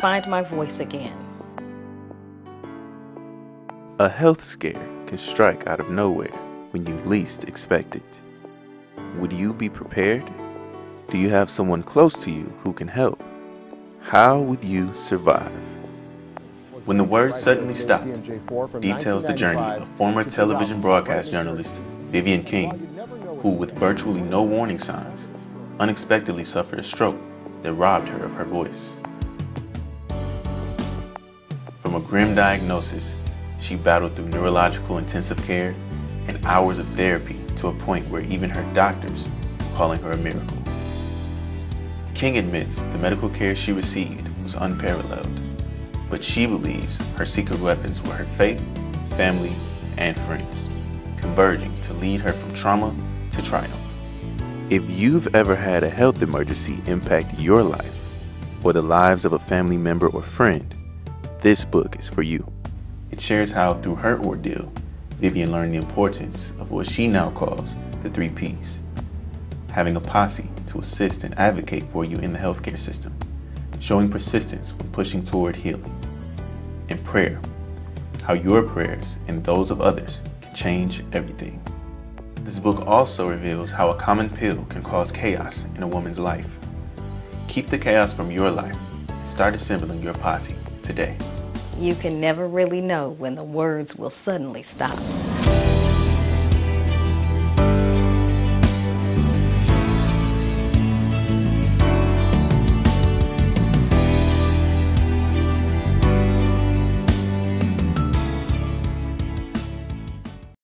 find my voice again. A health scare can strike out of nowhere when you least expect it. Would you be prepared? Do you have someone close to you who can help? How would you survive? When the Words Suddenly Stopped details the journey of former television broadcast journalist Vivian King, who with virtually no warning signs, unexpectedly suffered a stroke that robbed her of her voice. From a grim diagnosis, she battled through neurological intensive care and hours of therapy to a point where even her doctors were calling her a miracle. King admits the medical care she received was unparalleled, but she believes her secret weapons were her faith, family, and friends, converging to lead her from trauma to triumph. If you've ever had a health emergency impact your life or the lives of a family member or friend, this book is for you. It shares how, through her ordeal, Vivian learned the importance of what she now calls the 3 Ps. Having a posse to assist and advocate for you in the healthcare system, showing persistence when pushing toward healing, and prayer, how your prayers and those of others can change everything. This book also reveals how a common pill can cause chaos in a woman's life. Keep the chaos from your life and start assembling your posse today. You can never really know when the words will suddenly stop.